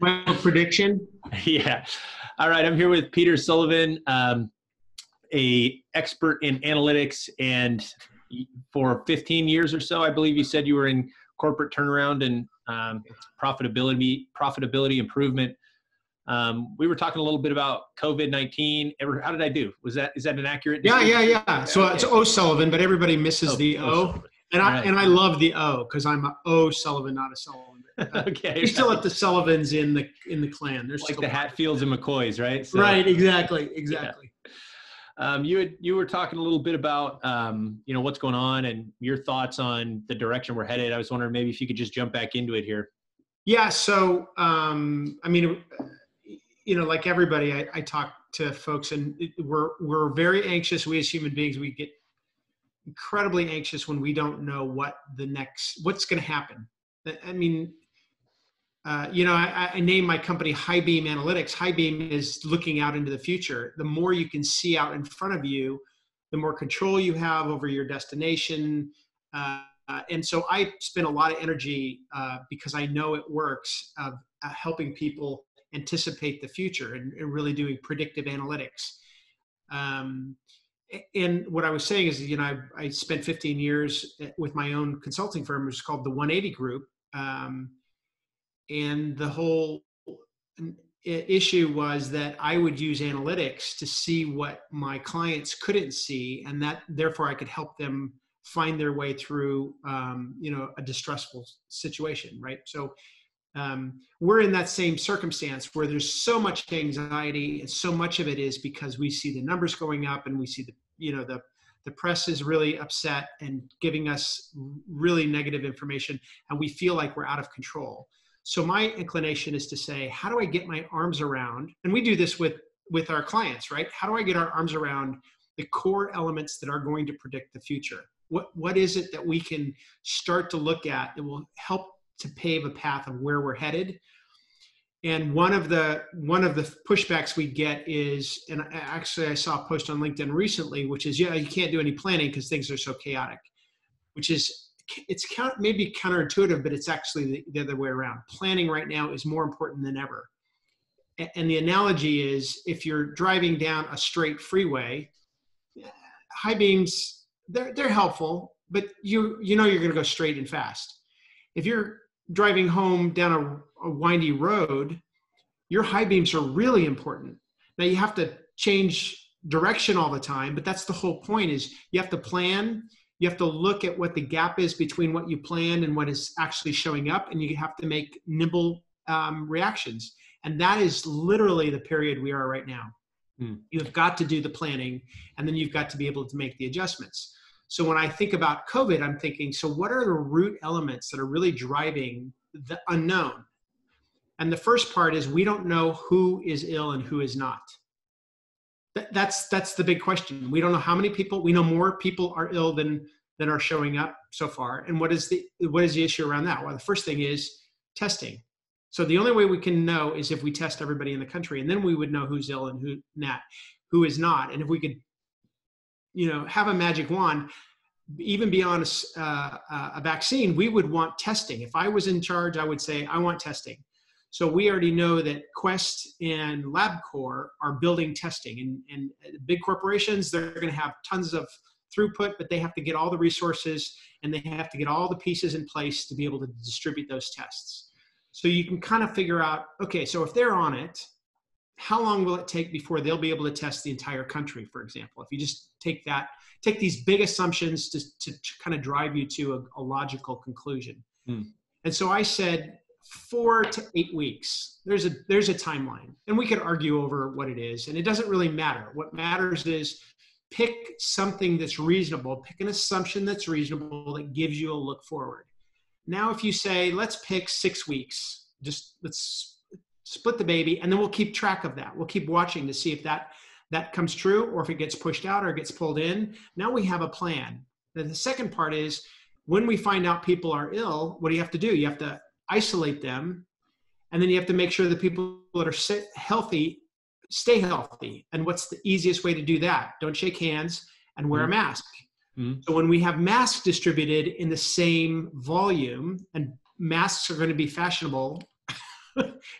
Well, prediction? Yeah. All right. I'm here with Peter O'Sullivan, a expert in analytics, and for 15 years or so, I believe you said you were in corporate turnaround and profitability improvement. We were talking a little bit about COVID-19. How did I do? Is that an accurate? Yeah, decision? Yeah. So it's O'Sullivan, but everybody misses the O. And I love the O because I'm a O'Sullivan, not a Sullivan. Okay, you're still at the Sullivans in the clan. There's like the Hatfields and McCoys, right? So, right, exactly. Yeah. You were talking a little bit about what's going on and your thoughts on the direction we're headed. I was wondering maybe if you could just jump back into it here. Yeah. So I mean, like everybody, I talk to folks, and we're very anxious. We as human beings, we get incredibly anxious when we don't know what's going to happen. I mean, I named my company High Beam Analytics. High Beam is looking out into the future. The more you can see out in front of you, the more control you have over your destination. And so I spend a lot of energy because I know it works of helping people anticipate the future and really doing predictive analytics. And what I was saying is, I spent 15 years with my own consulting firm, which is called the 180 Group. And the whole issue was that I would use analytics to see what my clients couldn't see, and that therefore I could help them find their way through, a distressful situation, right? So we're in that same circumstance where there's so much anxiety, and so much of it is because we see the numbers going up, and we see the press is really upset and giving us really negative information, and we feel like we're out of control. So my inclination is to say, how do I get my arms around, and we do this with our clients, right? How do I get our arms around the core elements that are going to predict the future? What is it that we can start to look at that will help to pave a path of where we're headed? And one of the pushbacks we get is, and actually I saw a post on LinkedIn recently, which is, you can't do any planning because things are so chaotic, which is, it's maybe counterintuitive, but it's actually the other way around. Planning right now is more important than ever. And the analogy is, if you're driving down a straight freeway, high beams, they're helpful, but you're going to go straight and fast. If you're driving home down a windy road, your high beams are really important. Now, you have to change direction all the time, but that's the whole point, is you have to plan. You have to look at what the gap is between what you planned and what is actually showing up, and you have to make nimble reactions. And that is literally the period we are right now. Mm. You've got to do the planning, and then you've got to be able to make the adjustments. So when I think about COVID, I'm thinking, so what are the root elements that are really driving the unknown? And the first part is, we don't know who is ill and who is not. That's the big question. We don't know how many people. We know more people are ill than are showing up so far. And what is the issue around that? Well, the first thing is testing. So the only way we can know is if we test everybody in the country, and then we would know who's ill and who is not. And if we could have a magic wand, even beyond a vaccine, we would want testing. If I was in charge, I would say, I want testing. So we already know that Quest and LabCorp are building testing. And big corporations, they're going to have tons of throughput, but they have to get all the resources, and they have to get all the pieces in place to be able to distribute those tests. So you can kind of figure out, okay, so if they're on it, how long will it take before they'll be able to test the entire country, for example? If you just take these big assumptions to kind of drive you to a logical conclusion. Mm. And so I said 4 to 8 weeks. There's a timeline, and we could argue over what it is, and it doesn't really matter. What matters is, pick something that's reasonable, pick an assumption that's reasonable that gives you a look forward. Now, if you say, let's pick 6 weeks, just let's split the baby, and then we'll keep track of that. We'll keep watching to see if that comes true, or if it gets pushed out or gets pulled in. Now we have a plan. Then the second part is, when we find out people are ill, what do you have to do? You have to isolate them, and then you have to make sure the people that are healthy stay healthy. And what's the easiest way to do that? Don't shake hands and wear a mask. Mm-hmm. So when we have masks distributed in the same volume, and masks are going to be fashionable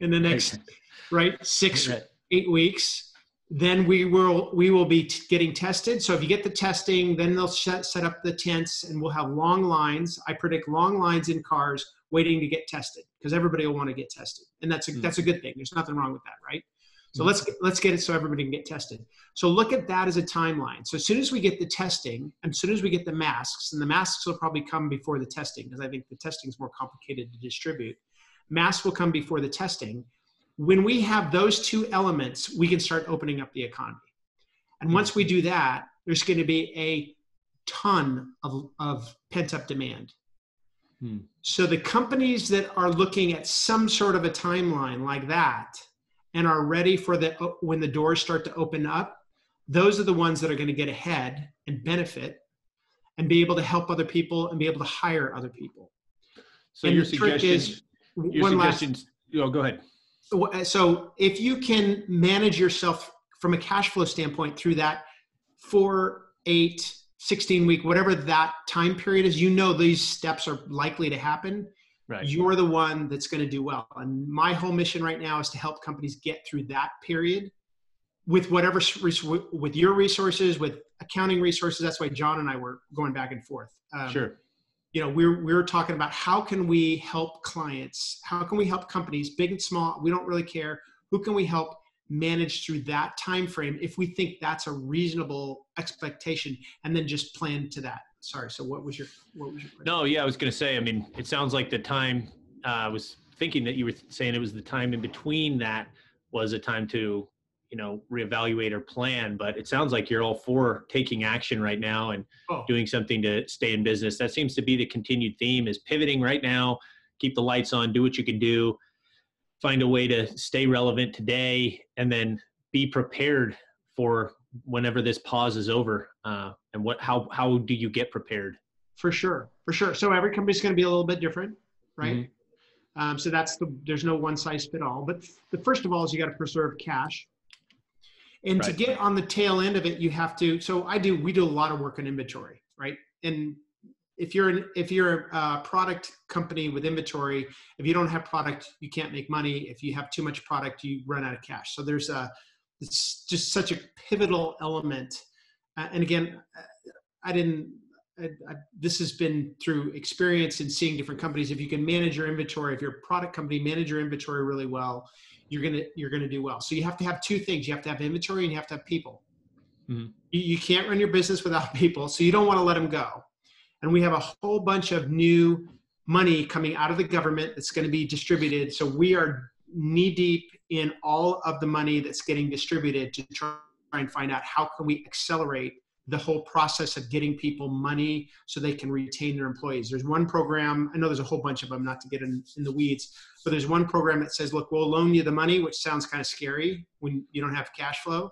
in the next, right, 6, 8 weeks, then we will be getting tested. So if you get the testing, then they'll set up the tents, and we'll have long lines. I predict long lines in cars waiting to get tested, because everybody will want to get tested. And that's a good thing. There's nothing wrong with that, right? So let's get it so everybody can get tested. So look at that as a timeline. So as soon as we get the testing, and as soon as we get the masks, and the masks will probably come before the testing, because I think the testing is more complicated to distribute. Masks will come before the testing. When we have those two elements, we can start opening up the economy. And once we do that, there's going to be a ton of pent-up demand. So the companies that are looking at some sort of a timeline like that, and are ready for when the doors start to open up, those are the ones that are going to get ahead and benefit and be able to help other people and be able to hire other people. So your suggestions, oh, go ahead. So if you can manage yourself from a cash flow standpoint through that 4, 8, 16 week, whatever that time period is, you know, these steps are likely to happen. Right. You're the one that's going to do well. And my whole mission right now is to help companies get through that period with whatever, with your resources, with accounting resources. That's why John and I were going back and forth. Sure. You know, we're talking about how can we help clients? How can we help companies, big and small? We don't really care. Who can we help manage through that time frame if we think that's a reasonable expectation, and then just plan to that? Sorry. So what was your question? No, yeah, I was going to say, I mean, it sounds like the time, I was thinking that you were saying it was the time in between that was a time to, you know, reevaluate or plan, but it sounds like you're all for taking action right now and doing something to stay in business. That seems to be the continued theme, is pivoting right now, keep the lights on, do what you can do, find a way to stay relevant today, and then be prepared for whenever this pause is over, and how do you get prepared? For sure. So every company's going to be a little bit different, right? Mm-hmm. So there's no one size fit all, but the first of all is you got to preserve cash. And to get on the tail end of it, you have to, we do a lot of work on inventory, right? And if you're a product company with inventory, if you don't have product, you can't make money. If you have too much product, you run out of cash. So it's just such a pivotal element. And again, this has been through experience and seeing different companies. If you can manage your inventory, if you're a product company, manage your inventory really well, you're going to do well. So you have to have two things. You have to have inventory and you have to have people. Mm-hmm. You can't run your business without people. So you don't want to let them go. And we have a whole bunch of new money coming out of the government that's going to be distributed. So we are knee deep in all of the money that's getting distributed to try and find out how can we accelerate the whole process of getting people money so they can retain their employees. There's one program, I know there's a whole bunch of them, not to get in the weeds, but there's one program that says, look, we'll loan you the money, which sounds kind of scary when you don't have cash flow.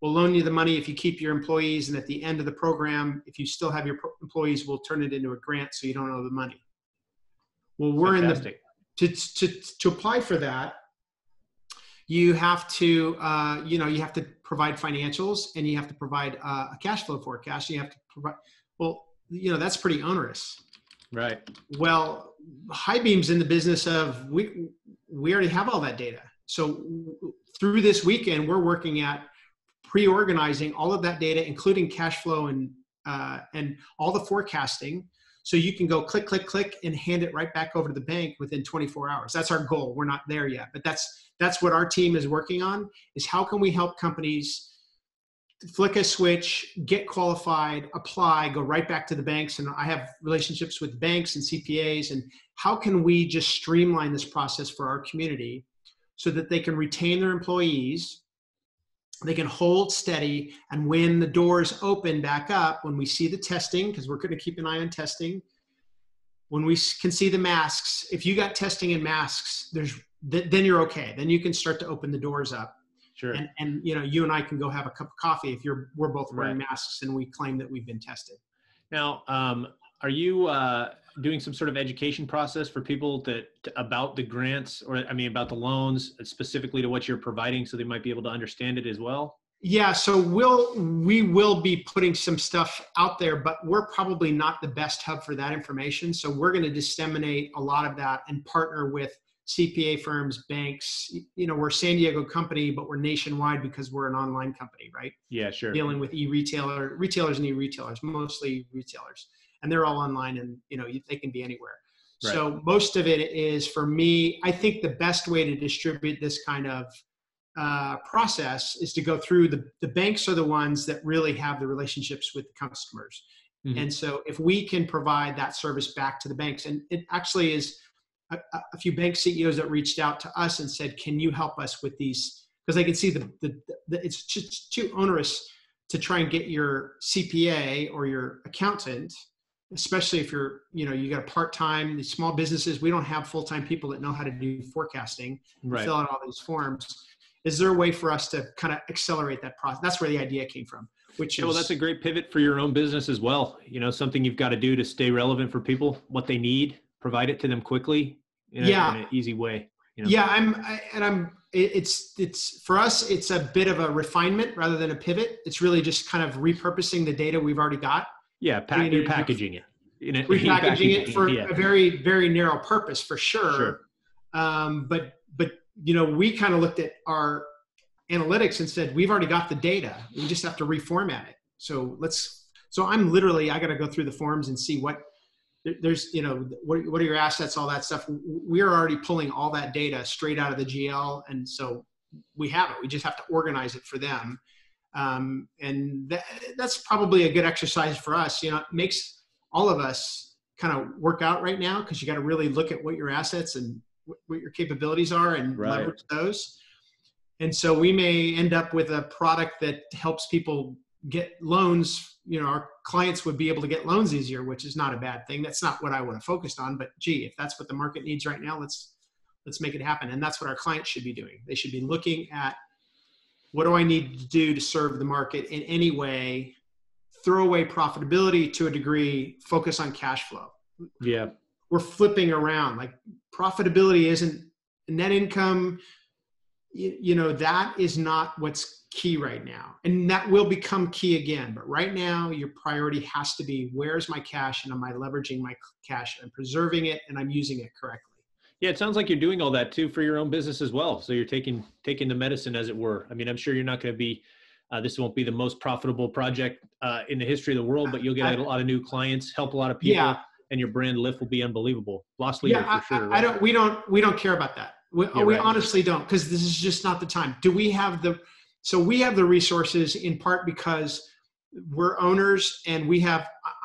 We'll loan you the money if you keep your employees, and at the end of the program, if you still have your employees, we'll turn it into a grant so you don't owe the money. Well, we're fantastic. To apply for that, you have to, you have to provide financials, and you have to provide a cash flow forecast. And you have to provide, that's pretty onerous. Right. Well, High Beam's in the business of, we already have all that data. So through this weekend, we're working at pre-organizing all of that data, including cash flow and all the forecasting. So you can go click, click, click, and hand it right back over to the bank within 24 hours. That's our goal. We're not there yet, but that's what our team is working on, is how can we help companies flick a switch, get qualified, apply, go right back to the banks. And I have relationships with banks and CPAs, and how can we just streamline this process for our community so that they can retain their employees, they can hold steady, and when the doors open back up, when we see the testing, because we're going to keep an eye on testing, when we can see the masks, if you got testing and masks, then you're okay. Then you can start to open the doors up. Sure. And you and I can go have a cup of coffee if we're both wearing masks and we claim that we've been tested. Now, are you doing some sort of education process for people about the grants, or about the loans, specifically to what you're providing, so they might be able to understand it as well? Yeah, so we will be putting some stuff out there, but we're probably not the best hub for that information. So we're going to disseminate a lot of that and partner with CPA firms, banks. You know, we're a San Diego company, but we're nationwide because we're an online company, right? Yeah, sure. Dealing with retailers and e-retailers, mostly retailers. And they're all online and, you know, they can be anywhere. Right. So most of it is, for me, I think the best way to distribute this kind of process is to go through the banks are the ones that really have the relationships with the customers. Mm-hmm. And so if we can provide that service back to the banks, and it actually is a few bank CEOs that reached out to us and said, can you help us with these? Because they can see the it's just too onerous to try and get your CPA or your accountant, especially if you're, you know, you got a part-time, these small businesses, we don't have full-time people that know how to do forecasting, right, fill out all these forms. Is there a way for us to kind of accelerate that process? That's where the idea came from. Which is, well, that's a great pivot for your own business as well. You know, something you've got to do to stay relevant for people, what they need, provide it to them quickly. You know, yeah, in an easy way. You know? Yeah, it's for us, it's a bit of a refinement rather than a pivot. It's really just kind of repurposing the data we've already got. Yeah, repackaging it for a very, very narrow purpose, for sure. But you know, we kind of looked at our analytics and said, we've already got the data. We just have to reformat it. So I'm literally, I got to go through the forms and see what. There's, you know, what are your assets, all that stuff. We're already pulling all that data straight out of the GL. And so we have it. We just have to organize it for them. And that's probably a good exercise for us. You know, it makes all of us kind of work out right now, because you got to really look at what your assets and what your capabilities are and leverage those. And so we may end up with a product that helps people get loans. You know, our clients would be able to get loans easier, which is not a bad thing. That's not what I would have focused on, but gee, if that's what the market needs right now, let's make it happen. And that's what our clients should be doing. They should be looking at, what do I need to do to serve the market in any way, throw away profitability to a degree, focus on cash flow. Yeah. We're flipping around. Like, profitability isn't net income. You know, that is not what's key right now. And that will become key again. But right now, your priority has to be, where's my cash, and am I leveraging my cash and preserving it, and I'm using it correctly? Yeah, it sounds like you're doing all that too for your own business as well. So you're taking the medicine, as it were. I mean, I'm sure you're not going to be, this won't be the most profitable project in the history of the world, but you'll get a lot of new clients, help a lot of people, yeah, and your brand lift will be unbelievable. Loss leader, yeah, for sure. Right? We don't care about that. We honestly don't, because this is just not the time. We have the resources, in part because we're owners, and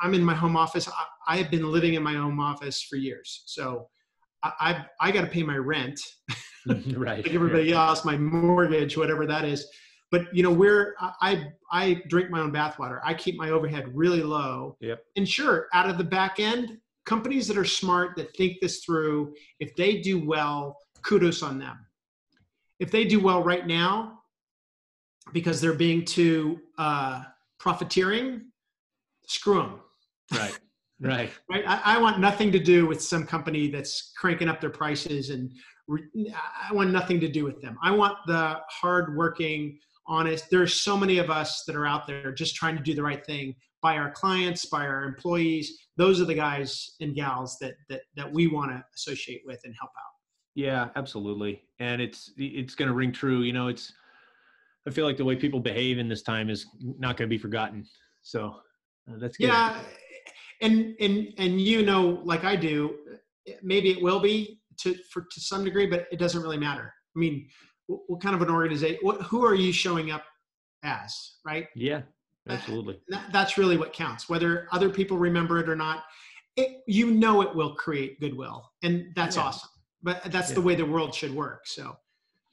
I'm in my home office. I have been living in my home office for years. So I got to pay my rent, right? Like everybody else, my mortgage, whatever that is. But you know, I drink my own bathwater. I keep my overhead really low. Yep. And sure, out of the back end, companies that are smart, that think this through, if they do well, kudos on them. If they do well right now because they're being too profiteering, screw them. Right. Right. Right. I want nothing to do with some company that's cranking up their prices, and I want nothing to do with them. I want the hardworking, honest. There's so many of us that are out there just trying to do the right thing by our clients, by our employees. Those are the guys and gals that we want to associate with and help out. Yeah, absolutely. And it's going to ring true. You know, I feel like the way people behave in this time is not going to be forgotten. So that's good. Yeah. And you know, like I do, maybe it will be to some degree, but it doesn't really matter. I mean, what kind of an organization, who are you showing up as, right? Yeah, absolutely. That's really what counts, whether other people remember it or not. You know, it will create goodwill, and that's awesome. But that's the way the world should work. So,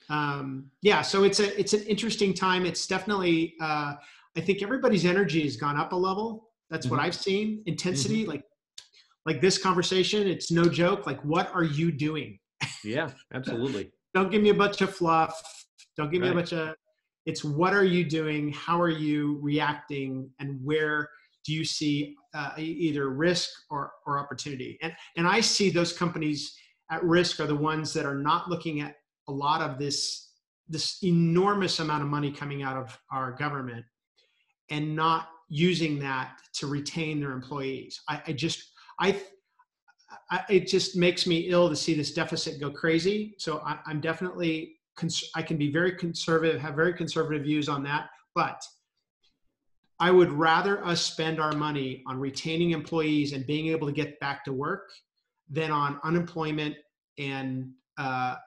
so it's an interesting time. It's definitely, I think everybody's energy has gone up a level. That's what I've seen. Intensity, like this conversation, it's no joke. Like, what are you doing? Yeah, absolutely. Don't give me a bunch of fluff. Don't give me a bunch of, it's what are you doing? How are you reacting? And where do you see either risk or opportunity? And I see those companies at risk are the ones that are not looking at a lot of this enormous amount of money coming out of our government and not using that to retain their employees. I just, I, it just makes me ill to see this deficit go crazy. So I'm definitely, I can be very conservative, have very conservative views on that. But I would rather us spend our money on retaining employees and being able to get back to work than on unemployment and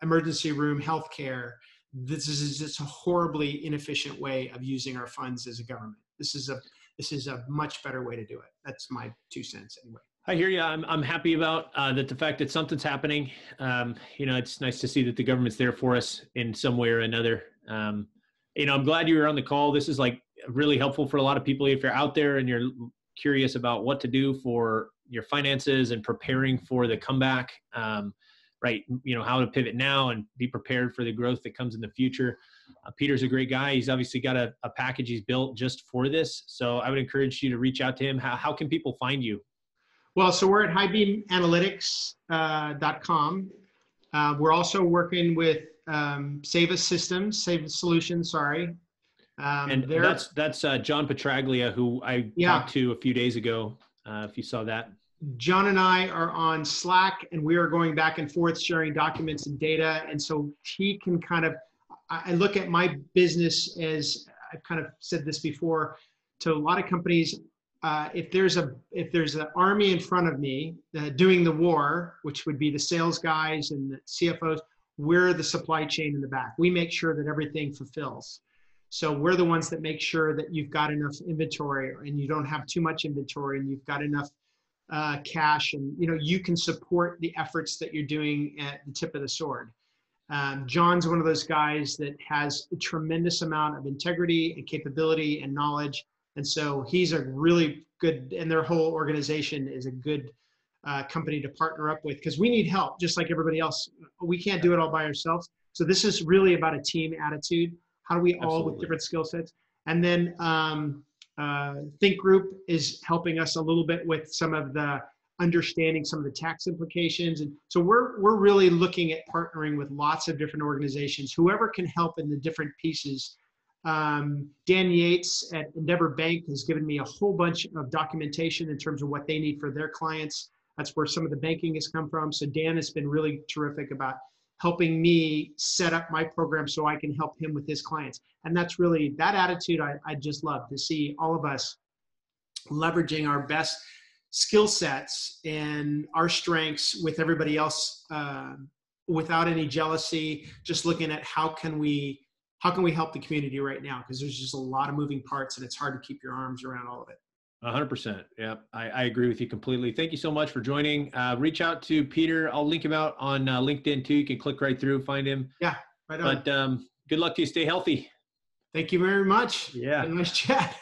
emergency room healthcare. This is just a horribly inefficient way of using our funds as a government. This is a much better way to do it. That's my 2 cents anyway. I hear you. I'm happy about that, the fact that something's happening. You know, it's nice to see that the government's there for us in some way or another. You know, I'm glad you were on the call. This is like really helpful for a lot of people. If you're out there and you're curious about what to do for your finances and preparing for the comeback, right? You know, how to pivot now and be prepared for the growth that comes in the future. Peter's a great guy. He's obviously got a package he's built just for this. So I would encourage you to reach out to him. How can people find you? Well, so we're at highbeamanalytics.com. We're also working with Save Us Solutions. Sorry. And that's John Petraglia, who I talked to a few days ago, if you saw that. John and I are on Slack, and we are going back and forth sharing documents and data. And so he can kind of, I look at my business as, I've kind of said this before, to a lot of companies, if there's an army in front of me doing the war, which would be the sales guys and the CFOs, we're the supply chain in the back. We make sure that everything fulfills. So we're the ones that make sure that you've got enough inventory and you don't have too much inventory and you've got enough cash, and you know, you can support the efforts that you're doing at the tip of the sword. John's one of those guys that has a tremendous amount of integrity and capability and knowledge. And so he's a really good, and their whole organization is a good company to partner up with, because we need help just like everybody else. We can't do it all by ourselves. So this is really about a team attitude. How do we all with different skill sets? And then Think Group is helping us a little bit with some of the understanding, some of the tax implications. And so we're really looking at partnering with lots of different organizations, whoever can help in the different pieces. Dan Yates at Endeavor Bank has given me a whole bunch of documentation in terms of what they need for their clients. That's where some of the banking has come from. So Dan has been really terrific about helping me set up my program so I can help him with his clients. And that's really, that attitude I just love to see, all of us leveraging our best skill sets and our strengths with everybody else without any jealousy, just looking at how can we help the community right now? Because there's just a lot of moving parts and it's hard to keep your arms around all of it. 100%. Yeah, I agree with you completely. Thank you so much for joining. Reach out to Peter. I'll link him out on LinkedIn too. You can click right through, find him. Yeah, right on. But good luck to you. Stay healthy. Thank you very much. Yeah. Nice chat.